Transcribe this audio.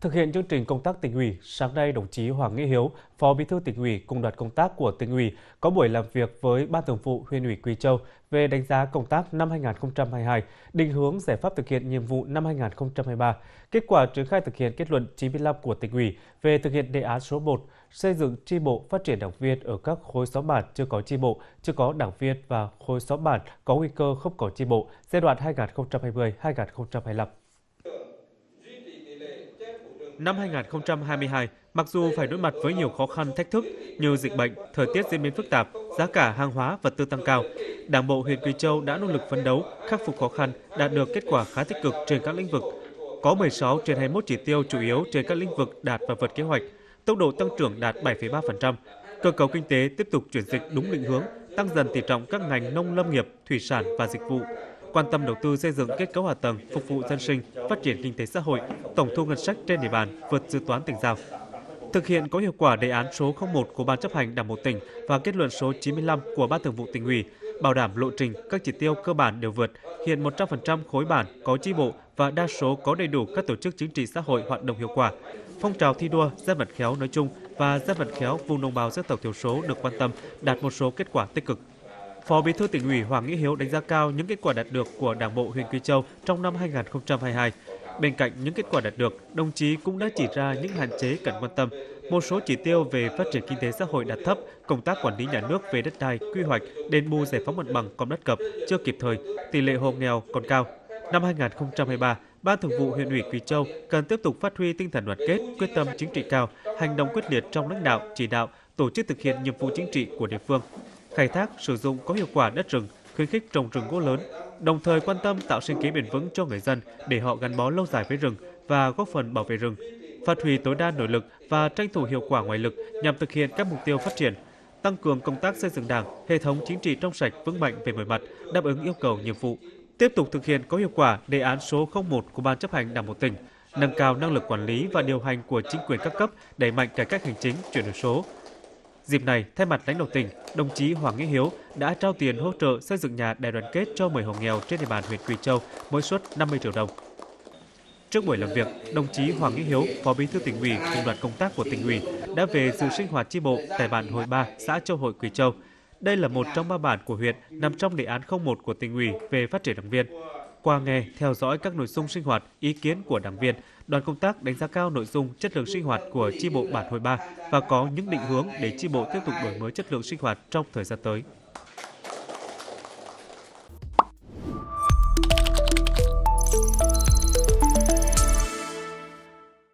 Thực hiện chương trình công tác tỉnh ủy, sáng nay đồng chí Hoàng Nghĩa Hiếu, Phó Bí thư Tỉnh ủy cùng đoàn công tác của Tỉnh ủy có buổi làm việc với Ban Thường vụ Huyện ủy Quỳ Châu về đánh giá công tác năm 2022, định hướng giải pháp thực hiện nhiệm vụ năm 2023, kết quả triển khai thực hiện kết luận 95 của Tỉnh ủy về thực hiện đề án số 1 xây dựng chi bộ phát triển đảng viên ở các khối xóm bản chưa có chi bộ, chưa có đảng viên và khối xóm bản có nguy cơ không có chi bộ giai đoạn 2020-2025. Năm 2022, mặc dù phải đối mặt với nhiều khó khăn thách thức như dịch bệnh, thời tiết diễn biến phức tạp, giá cả hàng hóa vật tư tăng cao, Đảng bộ huyện Quỳ Châu đã nỗ lực phấn đấu, khắc phục khó khăn, đạt được kết quả khá tích cực trên các lĩnh vực. Có 16 trên 21 chỉ tiêu chủ yếu trên các lĩnh vực đạt và vượt kế hoạch, tốc độ tăng trưởng đạt 7,3%. Cơ cấu kinh tế tiếp tục chuyển dịch đúng định hướng, tăng dần tỷ trọng các ngành nông lâm nghiệp, thủy sản và dịch vụ. Quan tâm đầu tư xây dựng kết cấu hạ tầng phục vụ dân sinh, phát triển kinh tế xã hội, tổng thu ngân sách trên địa bàn vượt dự toán tỉnh giao. Thực hiện có hiệu quả đề án số 01 của Ban Chấp hành Đảng bộ tỉnh và kết luận số 95 của Ban Thường vụ Tỉnh ủy, bảo đảm lộ trình các chỉ tiêu cơ bản đều vượt, hiện 100% khối bản có chi bộ và đa số có đầy đủ các tổ chức chính trị xã hội hoạt động hiệu quả. Phong trào thi đua dân vận khéo nói chung và dân vận khéo vùng đồng bào dân tộc thiểu số được quan tâm, đạt một số kết quả tích cực. Phó Bí thư Tỉnh ủy Hoàng Nghĩa Hiếu đánh giá cao những kết quả đạt được của Đảng bộ huyện Quỳ Châu trong năm 2022. Bên cạnh những kết quả đạt được, đồng chí cũng đã chỉ ra những hạn chế cần quan tâm. Một số chỉ tiêu về phát triển kinh tế xã hội đạt thấp, công tác quản lý nhà nước về đất đai, quy hoạch, đền bù giải phóng mặt bằng còn bất cập, chưa kịp thời, tỷ lệ hộ nghèo còn cao. Năm 2023, Ban Thường vụ Huyện ủy Quỳ Châu cần tiếp tục phát huy tinh thần đoàn kết, quyết tâm chính trị cao, hành động quyết liệt trong lãnh đạo, chỉ đạo, tổ chức thực hiện nhiệm vụ chính trị của địa phương. Khai thác, sử dụng có hiệu quả đất rừng, khuyến khích trồng rừng gỗ lớn, đồng thời quan tâm tạo sinh kế bền vững cho người dân để họ gắn bó lâu dài với rừng và góp phần bảo vệ rừng, phát huy tối đa nội lực và tranh thủ hiệu quả ngoại lực nhằm thực hiện các mục tiêu phát triển, tăng cường công tác xây dựng Đảng, hệ thống chính trị trong sạch vững mạnh về mọi mặt, đáp ứng yêu cầu nhiệm vụ, tiếp tục thực hiện có hiệu quả đề án số 01 của Ban Chấp hành Đảng bộ tỉnh, nâng cao năng lực quản lý và điều hành của chính quyền các cấp, đẩy mạnh cải cách hành chính, chuyển đổi số. Dịp này, thay mặt lãnh đạo tỉnh, đồng chí Hoàng Nghĩa Hiếu đã trao tiền hỗ trợ xây dựng nhà đại đoàn kết cho 10 hộ nghèo trên địa bàn huyện Quỳ Châu, mỗi suất 50 triệu đồng. Trước buổi làm việc, đồng chí Hoàng Nghĩa Hiếu, Phó Bí thư Tỉnh ủy cùng đoàn công tác của Tỉnh ủy đã về dự sinh hoạt chi bộ tại bản Hồi 3, xã Châu Hội, Quỳ Châu. Đây là một trong 3 bản của huyện nằm trong đề án 01 của Tỉnh ủy về phát triển đảng viên. Qua nghe, theo dõi các nội dung sinh hoạt, ý kiến của đảng viên, đoàn công tác đánh giá cao nội dung chất lượng sinh hoạt của chi bộ bản Hồi 3 và có những định hướng để chi bộ tiếp tục đổi mới chất lượng sinh hoạt trong thời gian tới.